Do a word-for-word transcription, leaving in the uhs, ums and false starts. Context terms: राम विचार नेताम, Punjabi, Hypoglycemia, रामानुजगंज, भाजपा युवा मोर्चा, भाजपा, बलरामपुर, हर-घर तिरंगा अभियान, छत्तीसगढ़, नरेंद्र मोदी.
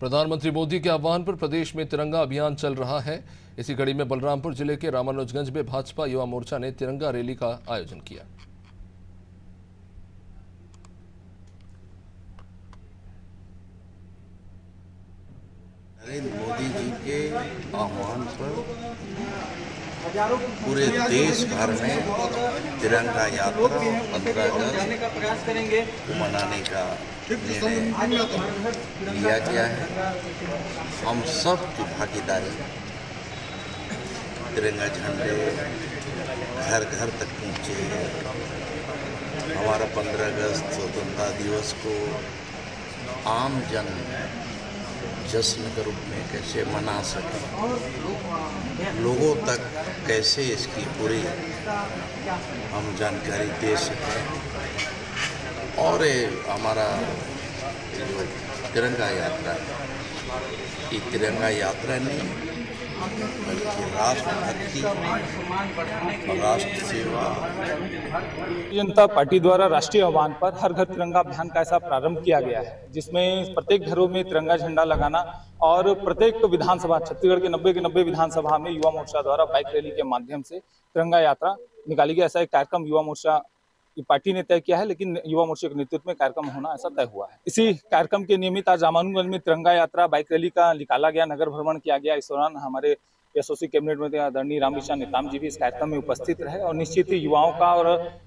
प्रधानमंत्री मोदी के आह्वान पर प्रदेश में तिरंगा अभियान चल रहा है। इसी कड़ी में बलरामपुर जिले के रामानुजगंज में भाजपा युवा मोर्चा ने तिरंगा रैली का आयोजन किया। नरेंद्र मोदी जी के आह्वान पर पूरे देश भर में तिरंगा यात्रा पंद्रह अगस्त को मनाने का निर्णय लिया गया है। हम सब की भागीदारी तिरंगा झंडे घर घर तक पहुँचे। हमारा पंद्रह अगस्त स्वतंत्रता दिवस को आम जन जश्न के रूप में कैसे मना सकें, लोगों तक कैसे इसकी पूरी हम जानकारी दे सकें। और ये हमारा जो तिरंगा यात्रा है, ये तिरंगा यात्रा नहीं बल्कि राष्ट्रभक्ति, राष्ट्र सेवा। जनता पार्टी द्वारा राष्ट्रीय आह्वान पर हर घर तिरंगा अभियान का ऐसा प्रारंभ किया गया है, जिसमें प्रत्येक घरों में तिरंगा झंडा लगाना और प्रत्येक विधानसभा, छत्तीसगढ़ के नब्बे के नब्बे विधानसभा में युवा मोर्चा द्वारा बाइक रैली के माध्यम से तिरंगा यात्रा निकाली गई। ऐसा एक कार्यक्रम युवा मोर्चा पार्टी ने तय किया है, लेकिन युवा मोर्चा के नेतृत्व में कार्यक्रम होना ऐसा तय हुआ है। इसी कार्यक्रम के निमित्त आज रामानुजगंज में तिरंगा यात्रा बाइक रैली का निकाला गया, नगर भ्रमण किया गया। इस दौरान हमारे एसओसी कैबिनेट में आदरणीय राम विचार नेताम जी भी इस कार्यक्रम में उपस्थित रहे और निश्चित ही युवाओं का और